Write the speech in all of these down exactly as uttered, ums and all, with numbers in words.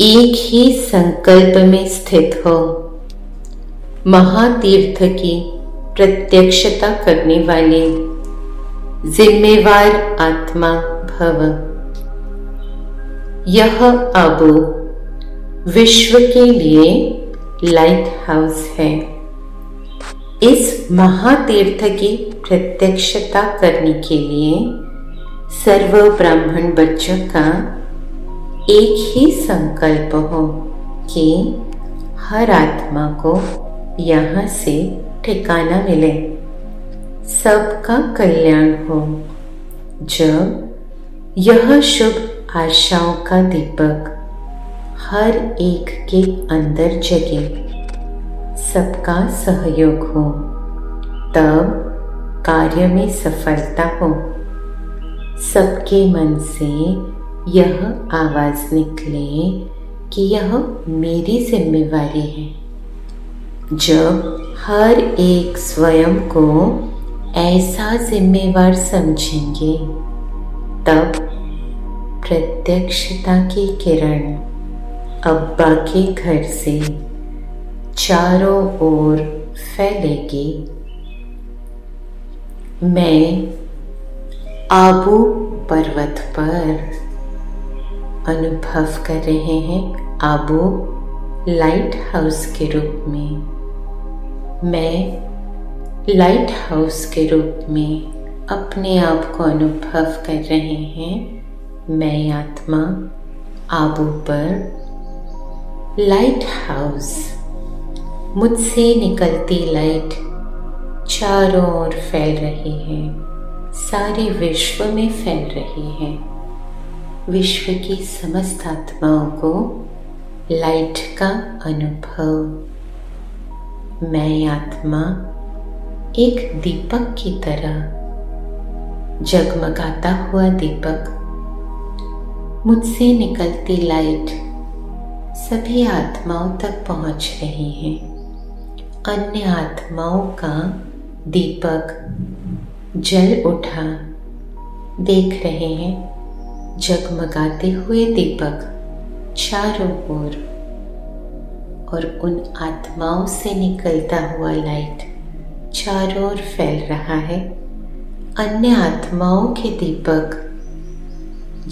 एक ही संकल्प में स्थित हो। महातीर्थ की प्रत्यक्षता करने वाले जिम्मेवार आत्मा भव। यह आबू विश्व के लिए लाइट हाउस है। इस महातीर्थ की प्रत्यक्षता करने के लिए सर्व ब्राह्मण बच्चों का एक ही संकल्प हो कि हर आत्मा को यहाँ से ठिकाना मिले, सबका कल्याण हो। जब यह शुभ आशाओं का दीपक हर एक के अंदर जगे, सबका सहयोग हो, तब कार्य में सफलता हो। सबके मन से यह आवाज निकले कि यह मेरी जिम्मेवारी है। जब हर एक स्वयं को ऐसा जिम्मेवार समझेंगे, तब प्रत्यक्षता की किरण अब्बा के घर से चारों ओर फैलेगी। मैं आबू पर्वत पर अनुभव कर रहे हैं आबू लाइट हाउस के रूप में। मैं लाइट हाउस के रूप में अपने आप को अनुभव कर रहे हैं। मैं आत्मा आबू पर लाइट हाउस। मुझसे निकलती लाइट चारों ओर फैल रही है, सारे विश्व में फैल रही है। विश्व की समस्त आत्माओं को लाइट का अनुभव। मैं आत्मा एक दीपक की तरह जगमगाता हुआ दीपक। मुझसे निकलती लाइट सभी आत्माओं तक पहुंच रही है। अन्य आत्माओं का दीपक जल उठा। देख रहे हैं जगमगाते हुए दीपक चारों ओर, और उन आत्माओं से निकलता हुआ लाइट चारों ओर फैल रहा है। अन्य आत्माओं के दीपक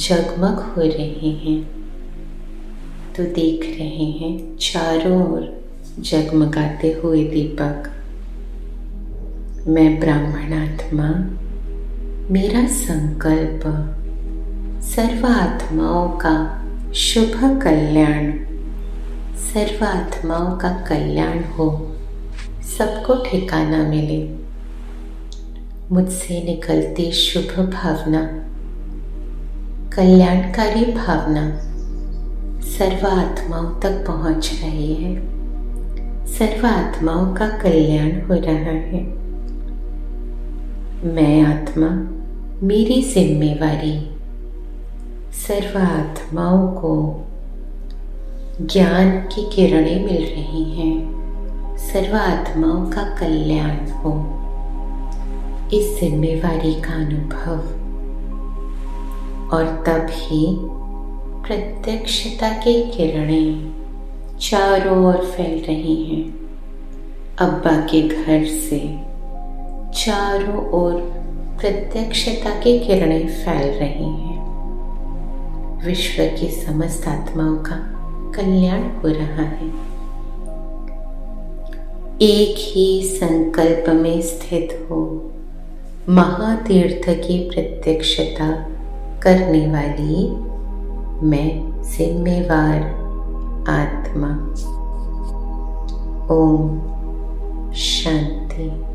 जगमग हो रहे हैं। तो देख रहे हैं चारों ओर जगमगाते हुए दीपक। मैं ब्राह्मण आत्मा, मेरा संकल्प सर्व आत्माओं का शुभ कल्याण, सर्व आत्माओं का कल्याण हो, सबको ठिकाना मिले। मुझसे निकलती शुभ भावना, कल्याणकारी भावना सर्व आत्माओं तक पहुंच रही है। सर्व आत्माओं का कल्याण हो रहा है। मैं आत्मा, मेरी जिम्मेवारी सर्व आत्माओं को ज्ञान की किरणें मिल रही हैं। सर्व आत्माओं का कल्याण हो, इस जिम्मेवारी का अनुभव। और तभी प्रत्यक्षता की किरणें चारों ओर फैल रही हैं। अब्बा के घर से चारों ओर प्रत्यक्षता की किरणें फैल रही हैं। विश्व की समस्त आत्माओं का कल्याण हो रहा है। एक ही संकल्प में स्थित हो। महातीर्थ की प्रत्यक्षता करने वाली मैं जिम्मेवार आत्मा। ओम शांति।